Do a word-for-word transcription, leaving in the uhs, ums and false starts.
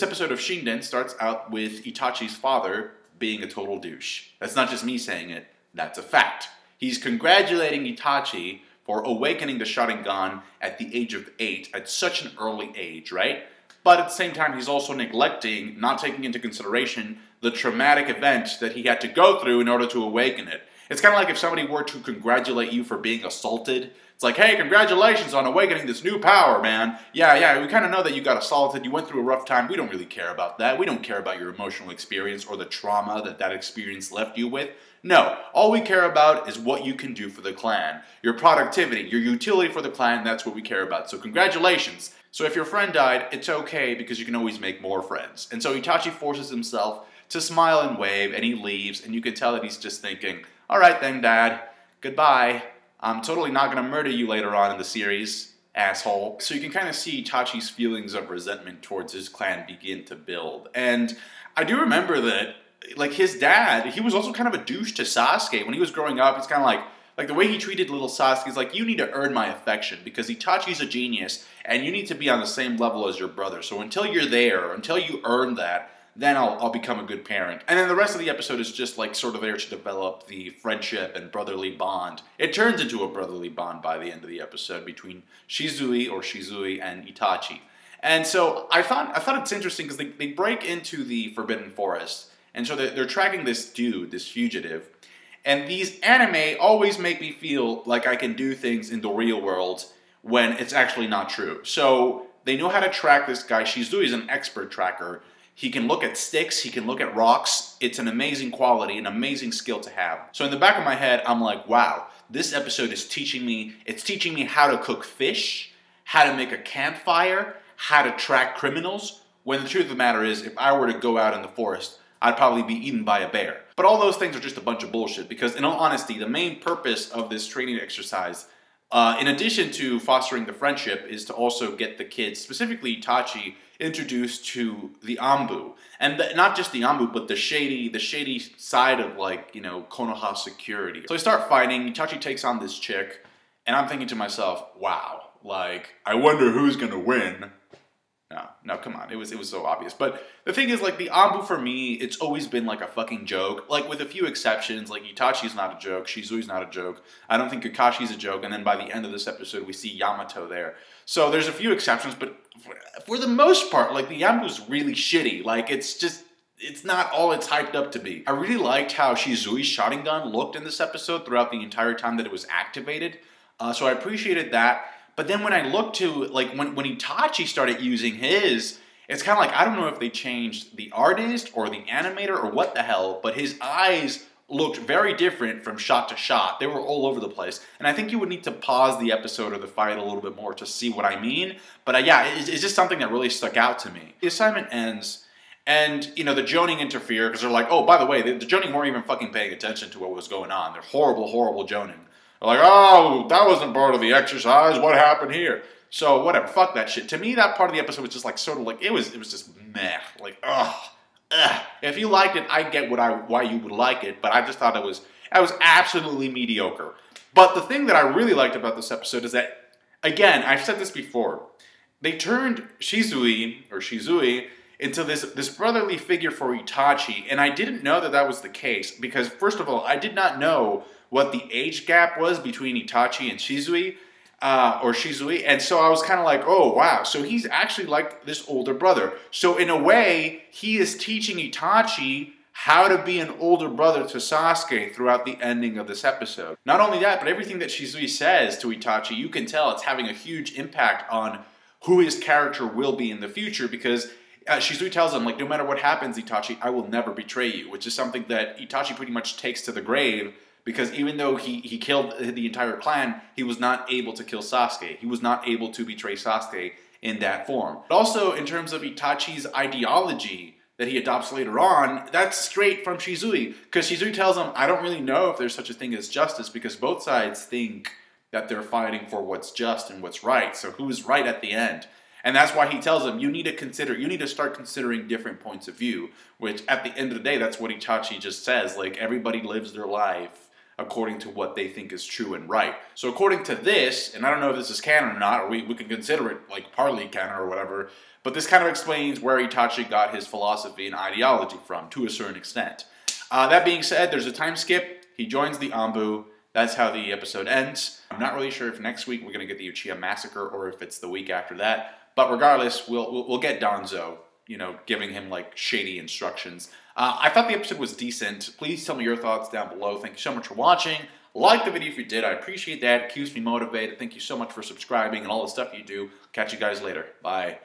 This episode of Shinden starts out with Itachi's father being a total douche. That's not just me saying it, that's a fact. He's congratulating Itachi for awakening the Sharingan at the age of eight, at such an early age, right? But at the same time, he's also neglecting, not taking into consideration, the traumatic event that he had to go through in order to awaken it. It's kind of like if somebody were to congratulate you for being assaulted. It's like, hey, congratulations on awakening this new power, man. Yeah, yeah, we kind of know that you got assaulted, you went through a rough time, we don't really care about that. We don't care about your emotional experience or the trauma that that experience left you with. No, all we care about is what you can do for the clan. Your productivity, your utility for the clan, that's what we care about. So congratulations. So if your friend died, it's okay because you can always make more friends. And so Itachi forces himself to smile and wave, and he leaves, and you can tell that he's just thinking, all right then, Dad, goodbye. I'm totally not gonna murder you later on in the series, asshole. So you can kind of see Itachi's feelings of resentment towards his clan begin to build. And I do remember that, like, his dad, he was also kind of a douche to Sasuke. When he was growing up, it's kind of like, like the way he treated little Sasuke is like, you need to earn my affection because Itachi's a genius and you need to be on the same level as your brother. So until you're there, until you earn that, then I'll, I'll become a good parent. And then the rest of the episode is just like sort of there to develop the friendship and brotherly bond. It turns into a brotherly bond by the end of the episode between Shisui or Shisui and Itachi. And so I thought, I thought it's interesting because they, they break into the Forbidden Forest. And so they're, they're tracking this dude, this fugitive. And these anime always make me feel like I can do things in the real world when it's actually not true. So they know how to track this guy. Shisui is an expert tracker. He can look at sticks, he can look at rocks. It's an amazing quality, an amazing skill to have. So in the back of my head, I'm like, wow, this episode is teaching me, it's teaching me how to cook fish, how to make a campfire, how to track criminals, when the truth of the matter is, if I were to go out in the forest, I'd probably be eaten by a bear. But all those things are just a bunch of bullshit, because in all honesty, the main purpose of this training exercise, uh, in addition to fostering the friendship, is to also get the kids, specifically Itachi, introduced to the Anbu, and the, not just the Anbu, but the shady, the shady side of, like, you know, Konoha security. So they start fighting. Itachi takes on this chick, and I'm thinking to myself, "Wow, like, I wonder who's gonna win." No, no, come on, it was it was so obvious. But the thing is, like, the Anbu for me, it's always been like a fucking joke, like with a few exceptions. Like Itachi's not a joke, Shizui's not a joke. I don't think Kakashi's a joke. And then by the end of this episode, we see Yamato there. So there's a few exceptions, but for the most part, like, the Anbu's really shitty. Like, it's just, it's not all it's hyped up to be. I really liked how Shisui's Sharingan looked in this episode throughout the entire time that it was activated. Uh, so I appreciated that. But then when I looked to, like, when, when Itachi started using his, it's kind of like, I don't know if they changed the artist or the animator or what the hell, but his eyes looked very different from shot to shot. They were all over the place. And I think you would need to pause the episode or the fight a little bit more to see what I mean. But uh, yeah, it's, it's just something that really stuck out to me. The assignment ends, and, you know, the Jonin interfere because they're like, oh, by the way, the, the Jonin weren't even fucking paying attention to what was going on. They're horrible, horrible Jonin. They're like, oh, that wasn't part of the exercise. What happened here? So whatever, fuck that shit. To me, that part of the episode was just like sort of like, it was, it was just meh, like, ugh. Ugh. If you liked it, I get what I, why you would like it, but I just thought it was, I was absolutely mediocre. But the thing that I really liked about this episode is that, again, I've said this before, they turned Shisui, or Shisui, into this, this brotherly figure for Itachi, and I didn't know that that was the case, because first of all, I did not know what the age gap was between Itachi and Shisui, Uh, or Shisui, and so I was kind of like, oh wow, so he's actually like this older brother. So in a way, he is teaching Itachi how to be an older brother to Sasuke throughout the ending of this episode. Not only that, but everything that Shisui says to Itachi, you can tell it's having a huge impact on who his character will be in the future, because uh, Shisui tells him, like, no matter what happens, Itachi, I will never betray you, which is something that Itachi pretty much takes to the grave. Because even though he, he killed the entire clan, he was not able to kill Sasuke. He was not able to betray Sasuke in that form. But also, in terms of Itachi's ideology that he adopts later on, that's straight from Shisui. Because Shisui tells him, I don't really know if there's such a thing as justice, because both sides think that they're fighting for what's just and what's right. So who's right at the end? And that's why he tells him, you need to consider, you need to start considering different points of view. Which, at the end of the day, that's what Itachi just says. Like, everybody lives their life according to what they think is true and right. So according to this, and I don't know if this is canon or not, or we, we can consider it like partly canon or whatever, But this kind of explains where Itachi got his philosophy and ideology from, to a certain extent. Uh, that being said, there's a time skip. He joins the Anbu. That's how the episode ends. I'm not really sure if next week we're going to get the Uchiha massacre or if it's the week after that. But regardless, we'll, we'll, we'll get Danzo, you know, giving him, like, shady instructions. Uh, I thought the episode was decent. Please tell me your thoughts down below. Thank you so much for watching. Like the video if you did. I appreciate that. It keeps me motivated. Thank you so much for subscribing and all the stuff you do. Catch you guys later. Bye.